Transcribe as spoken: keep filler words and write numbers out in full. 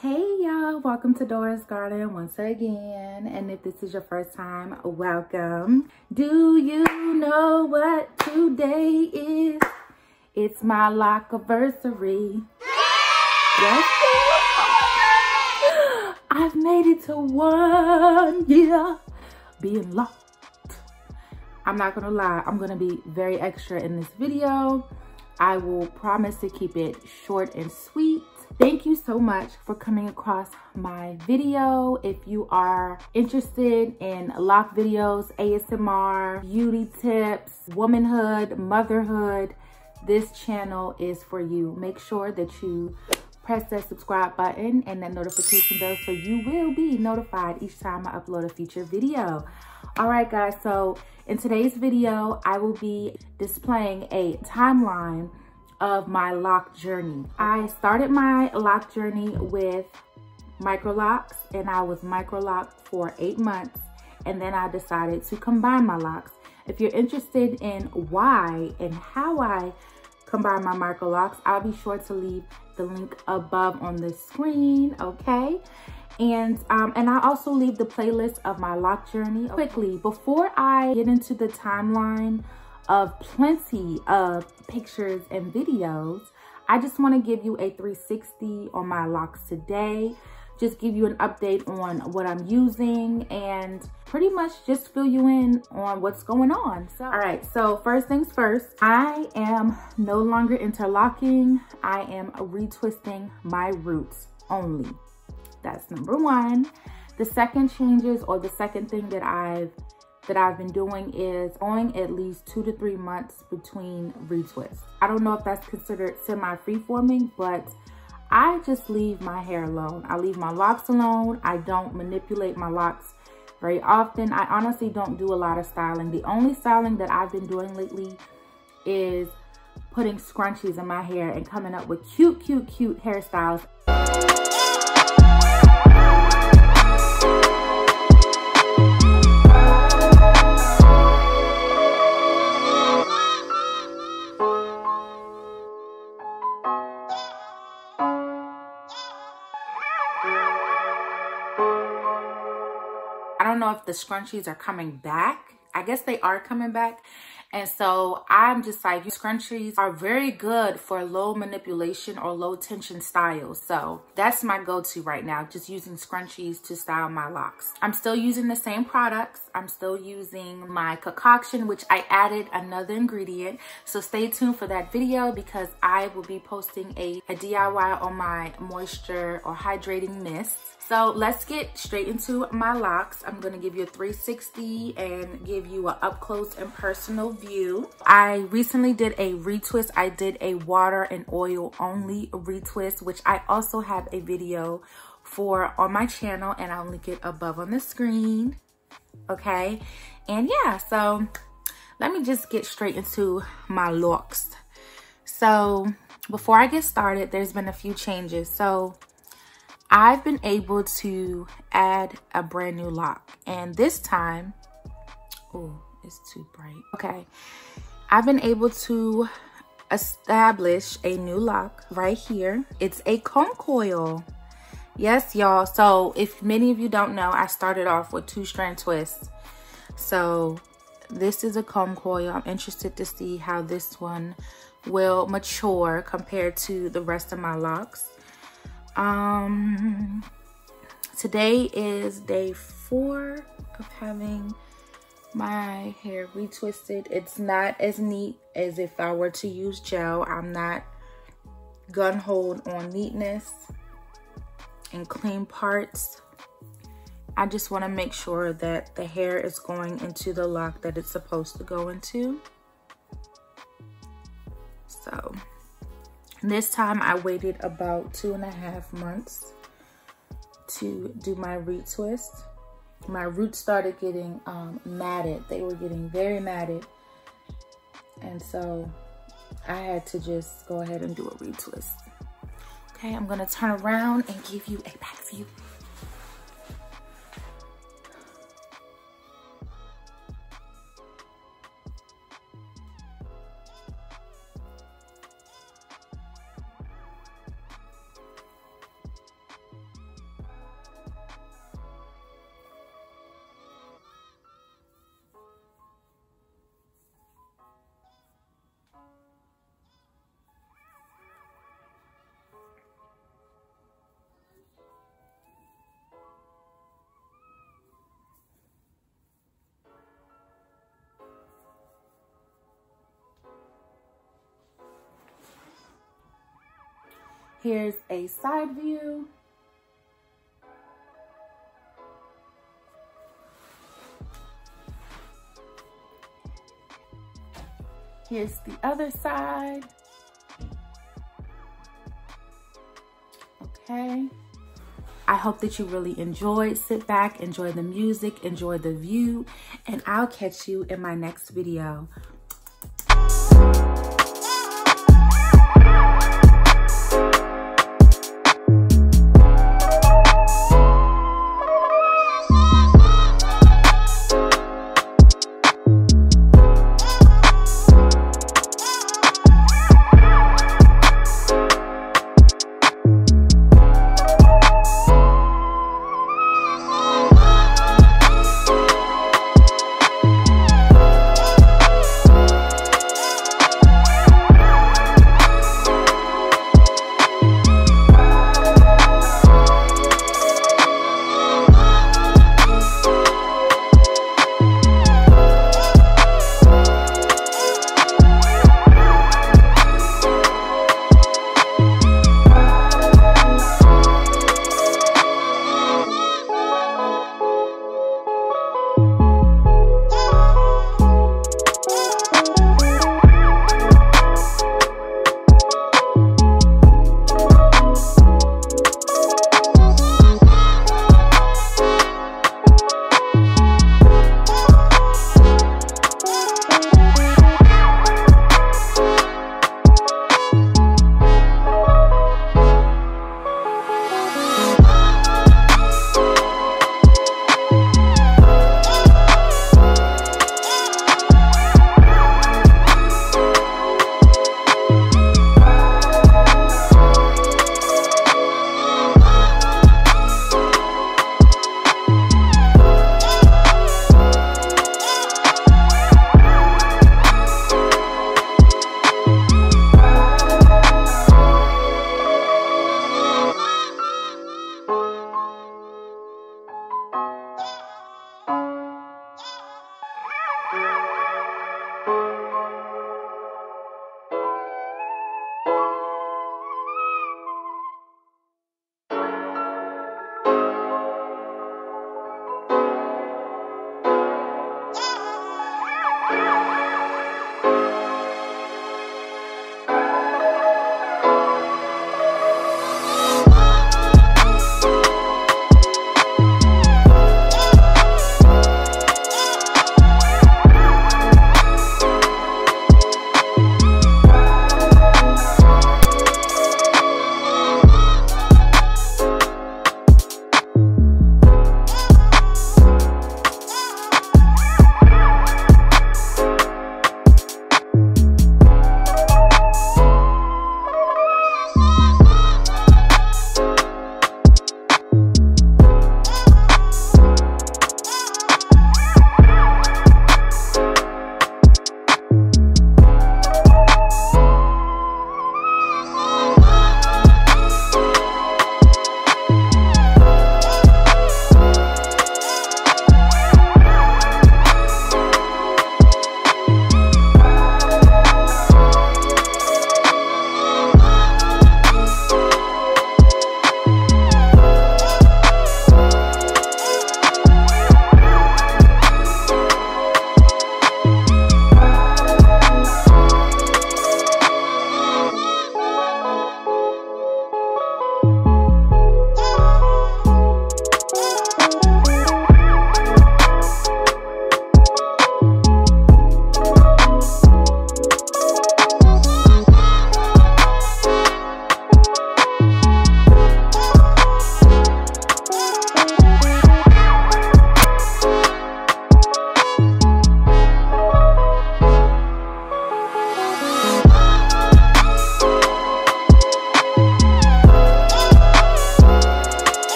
Hey y'all, welcome to Dora's Garden once again, and if this is your first time, welcome. Do you know what today is? It's my lockiversary. Yes. I've made it to one year being locked. I'm not gonna lie, I'm gonna be very extra in this video. I will promise to keep it short and sweet. Thank you so much for coming across my video. If you are interested in lock videos, A S M R, beauty tips, womanhood, motherhood, this channel is for you. Make sure that you press that subscribe button and that notification bell so you will be notified each time I upload a featured video. All right guys, so in today's video, I will be displaying a timeline of my lock journey. I started my lock journey with micro locks, and I was micro locked for eight months, and then I decided to combine my locks. If you're interested in why and how I combine my micro locks, I'll be sure to leave the link above on the screen, okay? And um, and I also leave the playlist of my lock journey. Quickly, before I get into the timeline of plenty of pictures and videos, I just want to give you a three sixty on my locks today, just give you an update on what I'm using and pretty much just fill you in on what's going on. So, all right, so first things first, I am no longer interlocking. I am retwisting my roots only. That's number one. The second changes, or the second thing that I've that I've been doing, is going at least two to three months between retwists. I don't know if that's considered semi-freeforming, but I just leave my hair alone. I leave my locks alone. I don't manipulate my locks very often. I honestly don't do a lot of styling. The only styling that I've been doing lately is putting scrunchies in my hair and coming up with cute, cute, cute hairstyles. If the scrunchies are coming back, I guess they are coming back, and so I'm just like, scrunchies are very good for low manipulation or low tension styles, so that's my go-to right now, just using scrunchies to style my locks. I'm still using the same products. I'm still using my concoction, which I added another ingredient, so stay tuned for that video because I will be posting a, a D I Y on my moisture or hydrating mist. So let's get straight into my locks. I'm gonna give you a three sixty and give you an up close and personal view. I recently did a retwist. I did a water and oil only retwist, which I also have a video for on my channel, and I'll link it above on the screen, okay? And yeah, so let me just get straight into my locks. So before I get started, there's been a few changes. So I've been able to add a brand new lock, and this time, oh, it's too bright. Okay, I've been able to establish a new lock right here. It's a comb coil. Yes, y'all. So if many of you don't know, I started off with two strand twists. So this is a comb coil. I'm interested to see how this one will mature compared to the rest of my locks. Um, today is day four of having my hair retwisted. It's not as neat as if I were to use gel. I'm not gun-holed on neatness and clean parts. I just want to make sure that the hair is going into the lock that it's supposed to go into. So this time I waited about two and a half months to do my retwist. My roots started getting um, matted. They were getting very matted. And so I had to just go ahead and do a retwist. Okay, I'm gonna turn around and give you a back view. Here's a side view. Here's the other side. Okay. I hope that you really enjoyed. Sit back, enjoy the music, enjoy the view, and I'll catch you in my next video.